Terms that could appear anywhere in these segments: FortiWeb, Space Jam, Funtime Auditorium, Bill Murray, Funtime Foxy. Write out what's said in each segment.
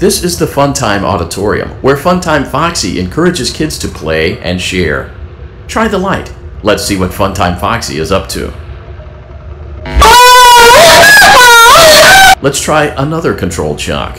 This is the Funtime Auditorium, where Funtime Foxy encourages kids to play and share. Try the light. Let's see what Funtime Foxy is up to. Let's try another controlled shock.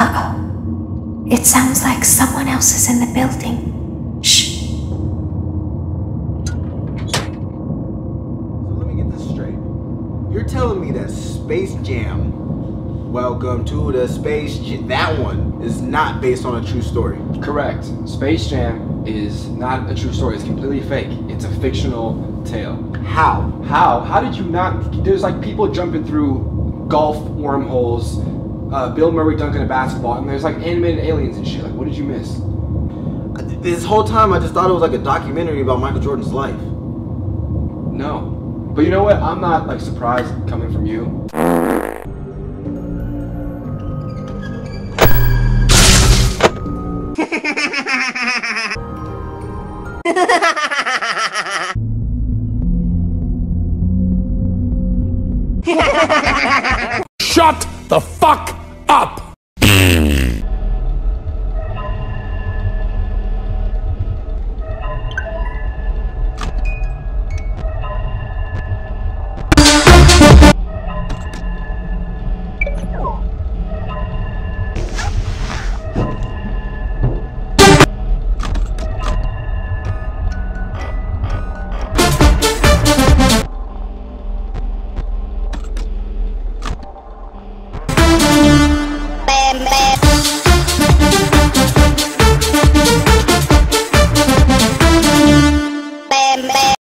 Uh-oh. It sounds like someone else is in the building. Shh. So let me get this straight. You're telling me that Space Jam, Welcome to the Space Jam, that one is not based on a true story? Correct. Space Jam is not a true story. It's completely fake. It's a fictional tale. How? How? How did you not? There's like people jumping through golf wormholes, Bill Murray dunking a basketball, and there's like animated aliens and shit. Like, what did you miss? This whole time I just thought it was like a documentary about Michael Jordan's life. No. But you know what? I'm not like surprised coming from you.